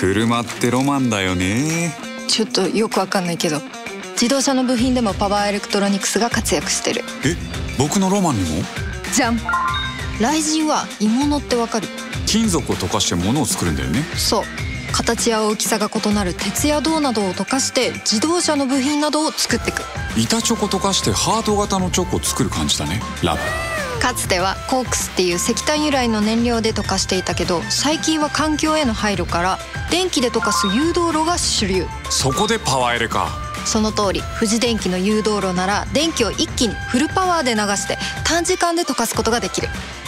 車ってロマンだよね。ちょっとよくわかんないけど、自動車の部品でもパワーエレクトロニクスが活躍してる。え、僕のロマンにも？じゃん。雷神は鋳物ってわかる？金属を溶かして物を作るんだよね。そう。形や大きさが異なる鉄や銅などを溶かして自動車の部品などを作っていく。板チョコ溶かしてハート型のチョコを作る感じだね。ラブ。かつてはコークスっていう石炭由来の燃料で溶かしていたけど、最近は環境への配慮から電気で溶かす誘導炉が主流。そこでパワーエレか。その通り。富士電機の誘導炉なら電気を一気にフルパワーで流して短時間で溶かすことができる。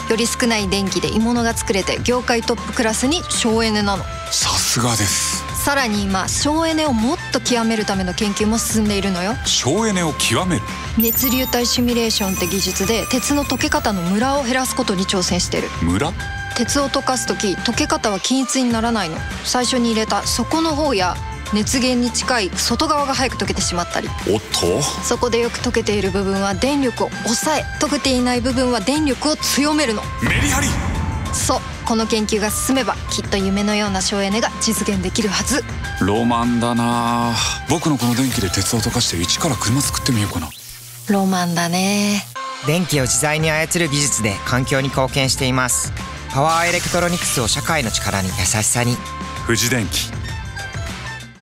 より少ない電気で鋳物が作れて業界トップクラスに省エネなの。さすがです。さらに今、省エネをもっと極めるための研究も進んでいるのよ。省エネを極める？熱流体シミュレーションって技術で鉄の溶け方のムラを減らすことに挑戦してる。ムラ？鉄を溶かすとき、溶け方は均一にならないの。最初に入れた底の方や熱源に近い外側が早く溶けてしまったり。おっと。そこでよく溶けている部分は電力を抑え、溶けていない部分は電力を強めるの。メリハリ。そう。この研究が進めばきっと夢のような省エネが実現できるはず。ロマンだな。僕のこの電気で鉄を溶かして一から車作ってみようかな。ロマンだね。電気を自在に操る技術で環境に貢献しています。パワーエレクトロニクスを社会の力に、優しさに。富士電機。